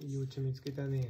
いいお家見つけたね。